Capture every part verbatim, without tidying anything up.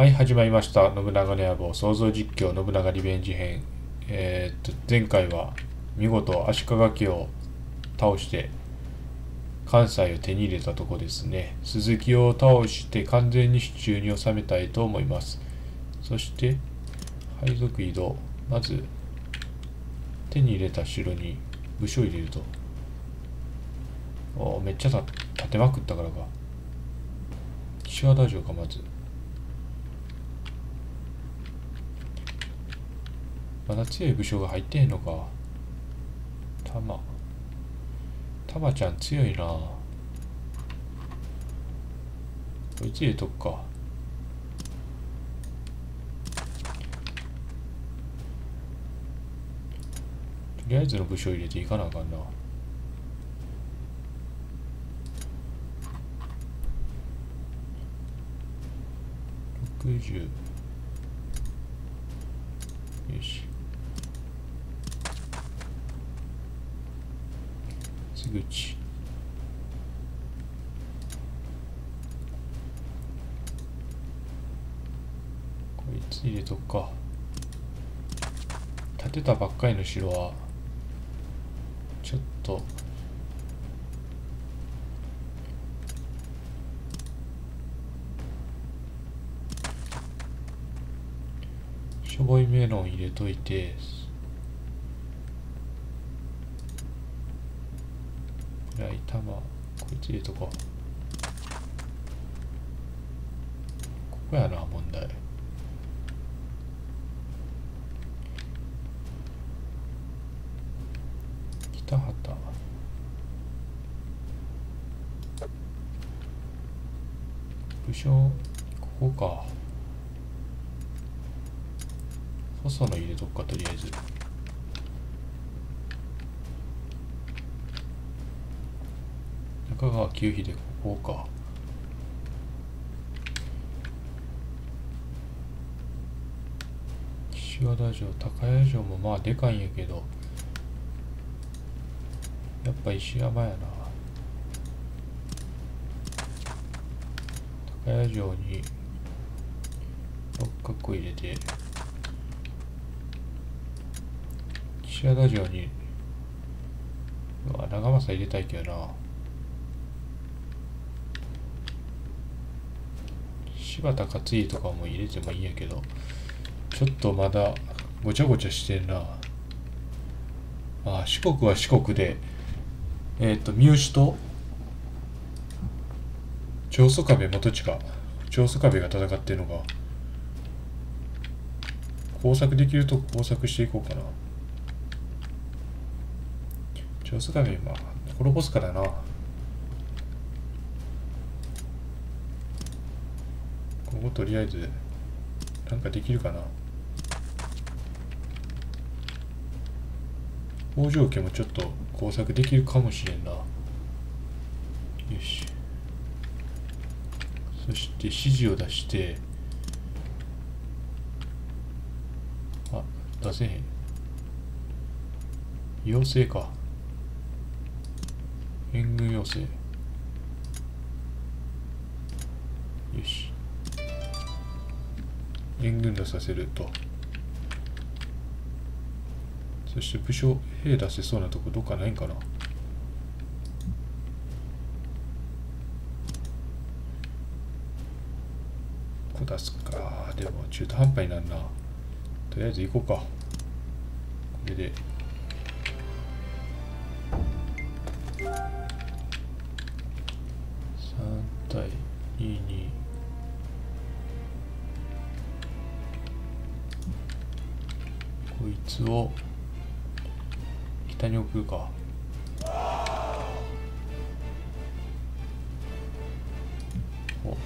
はい、始まりました。信長の野望創造実況信長リベンジ編。えー、っと、前回は見事足利家を倒して関西を手に入れたとこですね。鈴木を倒して完全に手中に収めたいと思います。そして、配属移動。まず、手に入れた城に武将を入れると。おー、めっちゃ立てまくったからか。岸和田城か、まず。まだ強い武将が入ってへんのか。たま。たまちゃん強いな。こいつ入れとくか。とりあえずの武将入れていかなあかんな。ろくじゅう。よし。口こいつ入れとくか。建てたばっかりの城はちょっとしょぼいメロン入れといて。玉こいつ入れとこう。ここやな問題。北畑武将ここか。細野入れとくか、とりあえず。中川清秀ここか。岸和田城高屋城もまあでかいんやけど、やっぱ石山やな。高屋城に六角を入れて、岸和田城にうわ長政入れたいけどな。柴田勝家とかも入れてもいいんやけど、ちょっとまだごちゃごちゃしてるな。まあ四国は四国で、えっ、ー、と三好と長宗我部元親、長宗我部が戦ってるのが、工作できると工作していこうかな。長宗我部まあ滅ぼすからな。こことりあえずなんかできるかな。北条家もちょっと工作できるかもしれんな。よし。そして指示を出して、あ出せへん。要請か。援軍要請。よし。援軍出させると。そして武将兵出せそうなとこどっかないんかな。ここ出すか。でも中途半端になるな。とりあえず行こうか。これでさんたいにじゅうに。こいつを北に送るか。お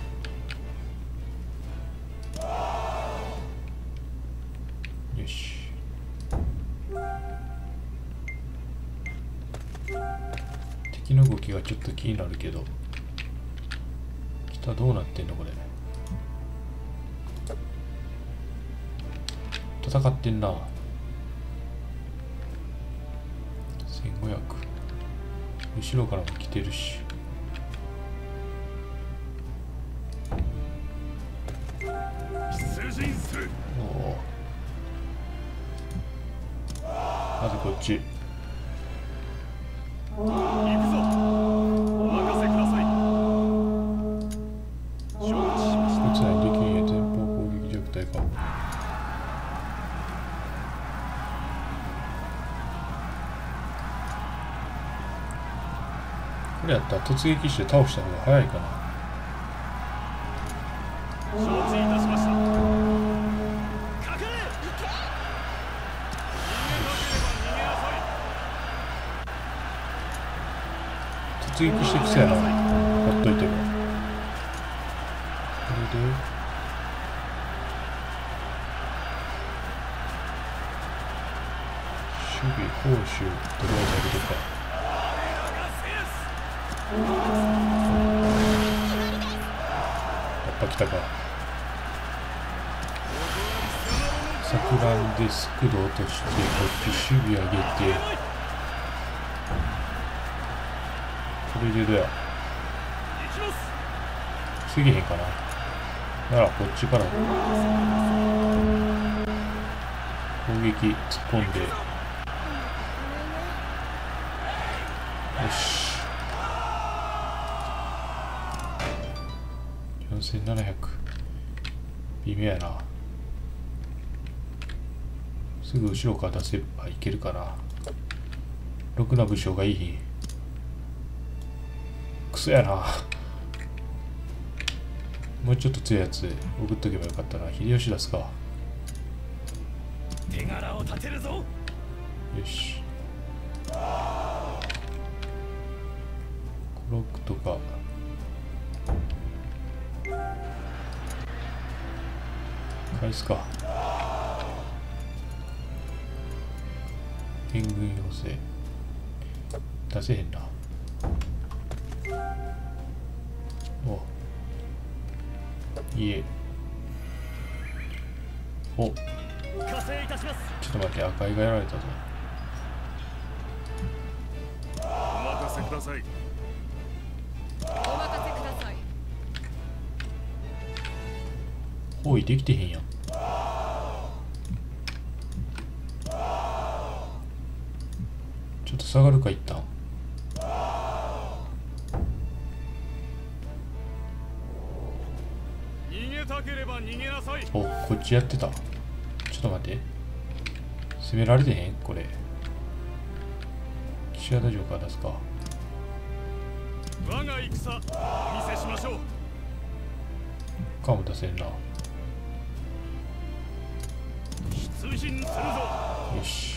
よし。敵の動きがちょっと気になるけど、北どうなってんのこれ。戦ってんな。せんごひゃく。後ろからも来てるし。まずこっち。これやったら突撃して倒した方が早いかな。 追撃してきそうやな、ほっといても。これで守備報酬とりあえず上げとくか。やっぱ来たか。錯乱でスクド落としてこっち守備上げて。 これでどうや過ぎへんかな。ならこっちから攻撃突っ込んで、よしよんせんななひゃく微妙やな。すぐ後ろから出せばいけるかな。ろくな武将がいいひん。 クソやな。もうちょっと強いやつ送っとけばよかったな。秀吉出すか。手柄を立てるぞ。よし。コロックとか。返すか。援軍要請。出せへんな。 いえ。お。ちょっと待って、赤いがやられたぞ。お任せください。お任せください。包囲できてへんやん。ちょっと下がるか一旦。 お、こっちやってた。ちょっと待って。攻められてへんこれ。岸和田城から出すか。我が戦、お見せしましょう。かも出せんな。出陣するぞ。よし。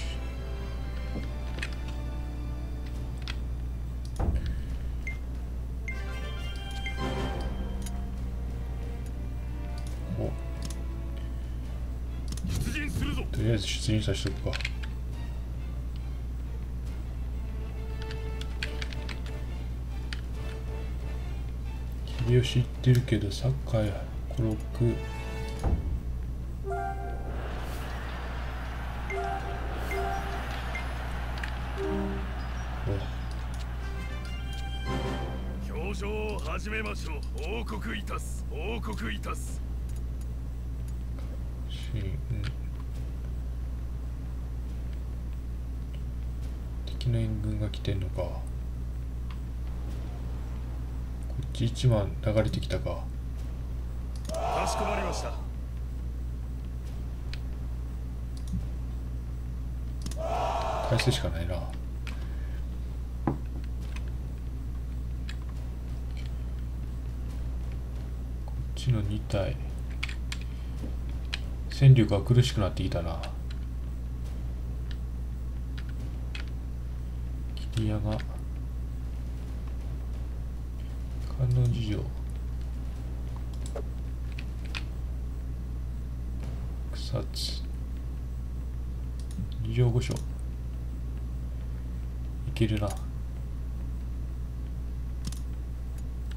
とりあえず出陣させておくか。秀吉行ってるけどサッカーやコロック表彰を始めましょう。王国いたす、王国いたす。 の援軍が来てんのか。こっちいちまん流れてきたか。かしこまりました。返すしかないな。こっちのにたい戦力が苦しくなってきたな。 宮が観音事情草津二条御所いけるな。こ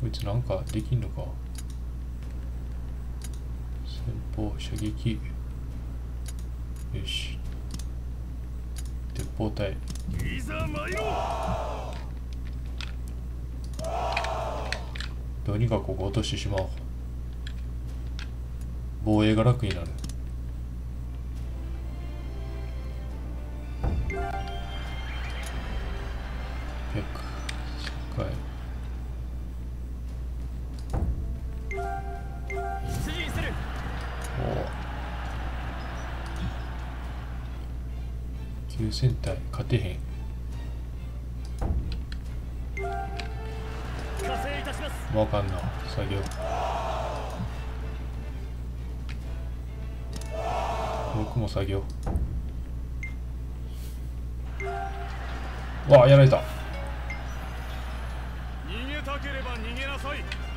いつなんかできんのか。先方射撃よし鉄砲隊 いざ参ろう。どうにかここ落としてしまおう。防衛が楽になる。戦隊勝てへん。わかんな作業。僕も作業。わあ、やられた。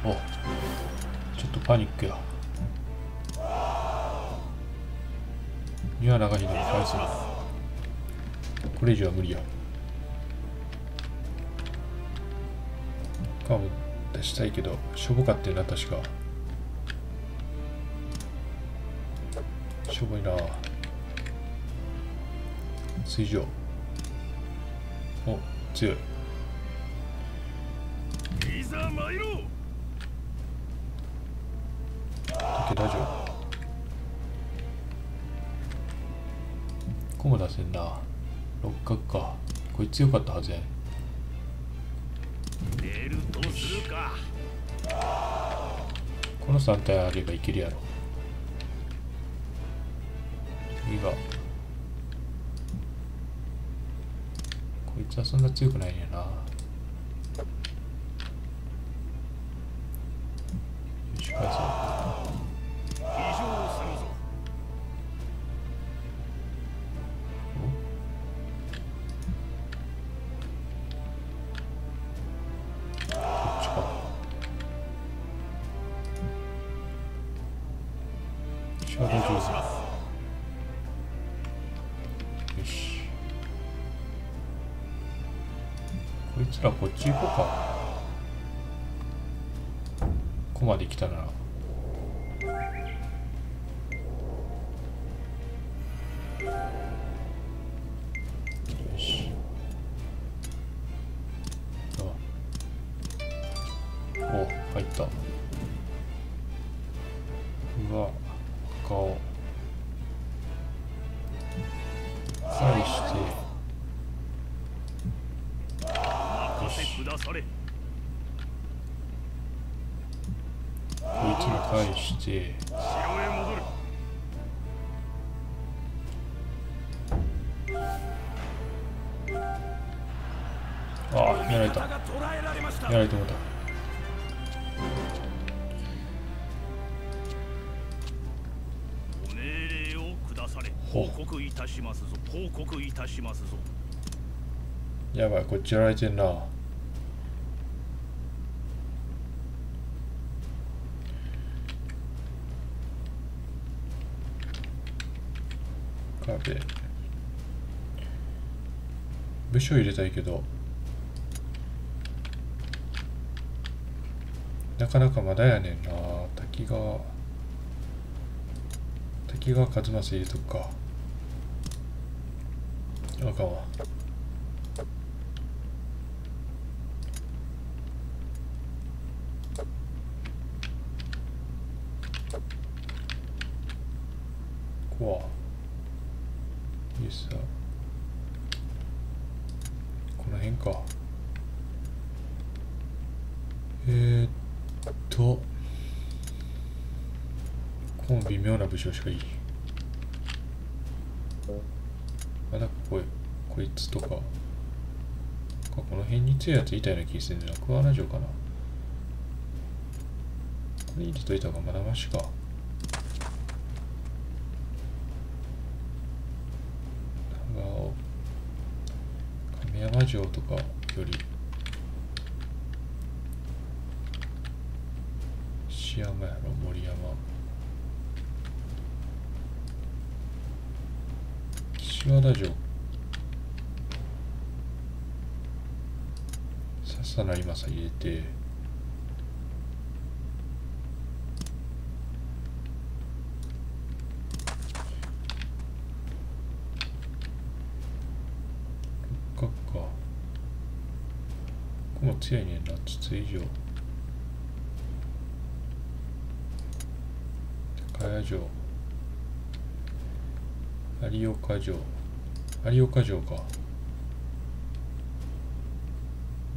お、ちょっとパニックや。いや、長いのかわいそうだ。これ以上は無理や。カーブ出したいけど、しょぼかったよな、確か。しょぼいな。水上。お、強い。いざ参ろう。竹田城。ここも出せんな。六角か。これ強かったはずや。このさん体あればいけるやろ。次がこいつはそんな強くないんやな。よし、返そう。こっち行こうか。ここまで来たなら。よし。あ。お、入った。うわ、顔。返して。こいつに返して城へ戻る。ああ、やられた。やられてもうた。お命令をくだされ。報告いたしますぞ。報告いたしますぞ。やばい、こっちやられてんな。で武将入れたいけどなかなかまだやねんな。滝川滝川一正入れとくか。あかんわ。こわこの辺か。えー、っとこの微妙な武将しかいい。まだこれこいつとかこの辺に強いやついたような気がするんだな。桑名城かな。これ入れといた方がまだましか。山城とかより石山やろ。森山岸和田城笹成政入れて強いねんな。筒以上賀城、有岡城、有岡城か。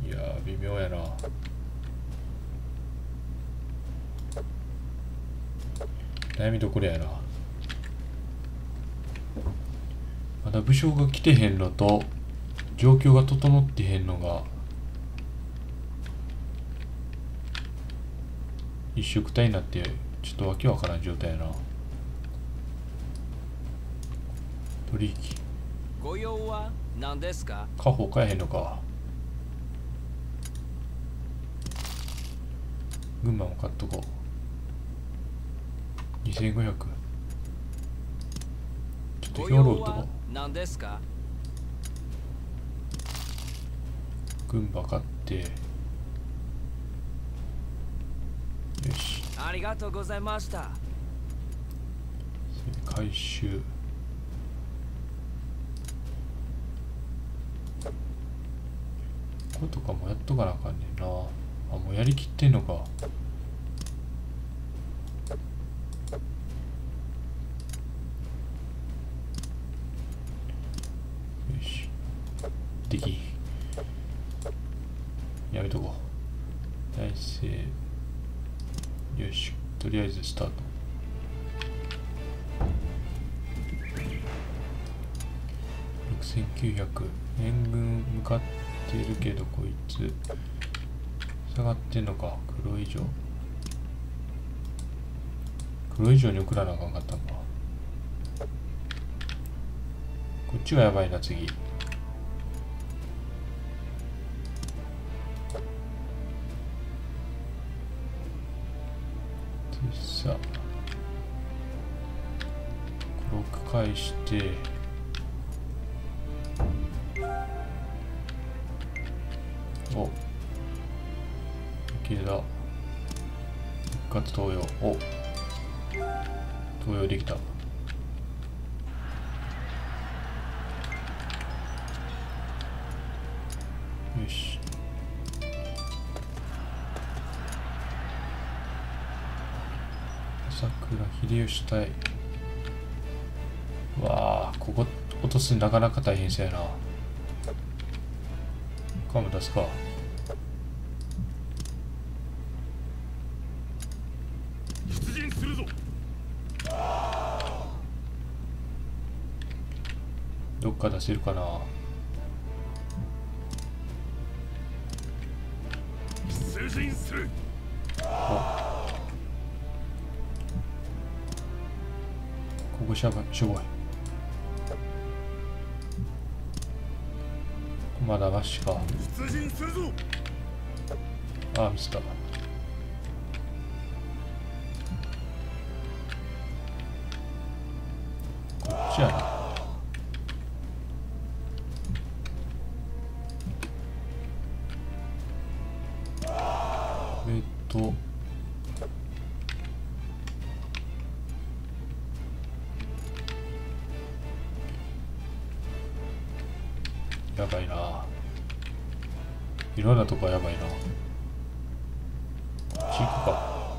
いやー微妙やな。悩みどころやな。まだ武将が来てへんのと状況が整ってへんのが一色体になってちょっとわけわからん状態やな。取引ご用は何ですか。家宝買えへんのか。群馬も買っとこう。にせんごひゃくちょっと兵糧売っとこう。何ですか。群馬買ってよし、ありがとうございました。回収これとかもやっとかなあかんねんな。あ、もうやりきってんのか。よしできんやめとこう。大勢よし、とりあえずスタート。ろくせんきゅうひゃく援軍向かってるけどこいつ下がってんのか。黒い城黒い城に送らなあかんかったんか。こっちはやばいな次。さあブロック返してお池田復活投与お投与できた。秀吉隊わあここ落とすなかなか大変そうやな。カム出すか。出陣するぞ。どっか出せるかな。出陣する。ここしゃばい、しょぼい。まだマシか。ああ、ミスった。こっちやな。えっと。やばいな。いろんなとこはやばいな。こっち行くか。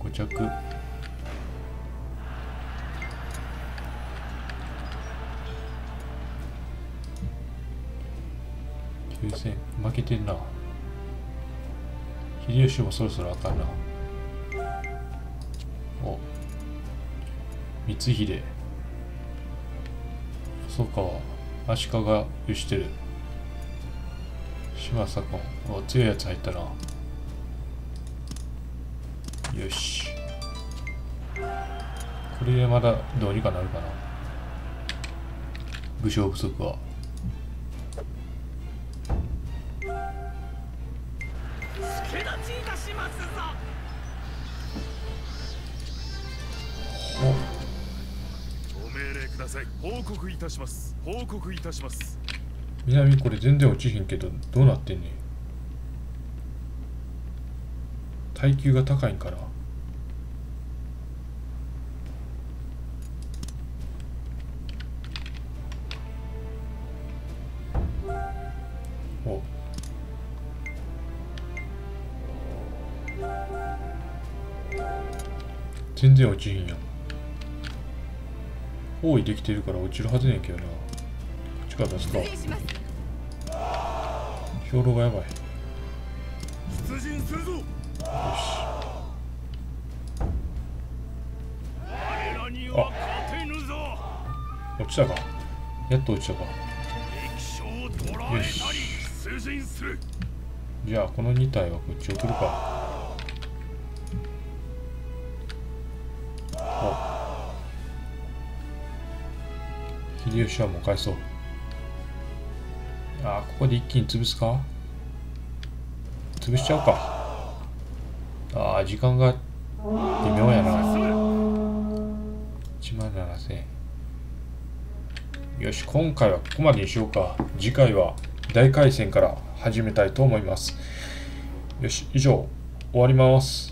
ご着きゅうせん負けてんな。秀吉もそろそろあかんな。光秀細川足利がよしてる島左近お強いやつ入ったな。よしこれでまだどうにかなるかな。武将不足は助立ちいたしますぞ。報告いたします。報告いたします。南これ全然落ちひんけどどうなってんねん。耐久が高いんかな。お全然落ちへんやん。包囲できてるから落ちるはずねんけどな。こっちから出すか。兵糧がやばい。よし。あ、落ちたか。やっと落ちたか。よし。じゃあこのに体はこっち送るか。秀吉はもう返そう。ああ、ここで一気に潰すか。潰しちゃうか。ああ、時間が微妙やな。いちまんななせんえん。よし、今回はここまでにしようか。次回は大回戦から始めたいと思います。よし、以上終わります。